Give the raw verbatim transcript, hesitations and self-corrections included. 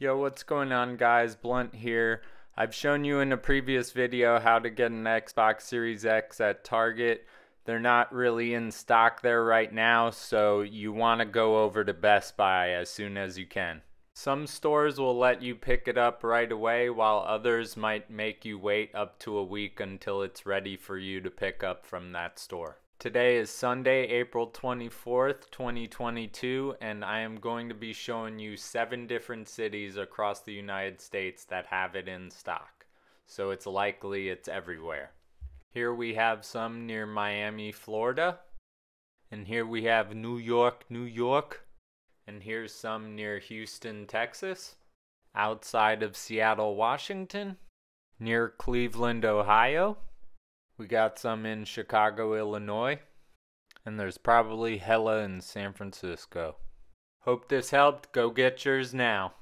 Yo, what's going on, guys? Blunt here. I've shown you in a previous video how to get an Xbox Series X at Target. They're not really in stock there right now, so you want to go over to Best Buy as soon as you can. Some stores will let you pick it up right away, while others might make you wait up to a week until it's ready for you to pick up from that store. Today is Sunday, April twenty-fourth, twenty twenty-two, and I am going to be showing you seven different cities across the United States that have it in stock. So it's likely it's everywhere. Here we have some near Miami, Florida. And here we have New York, New York. And here's some near Houston, Texas. Outside of Seattle, Washington. Near Cleveland, Ohio. We got some in Chicago, Illinois, and there's probably hella in San Francisco. Hope this helped. Go get yours now.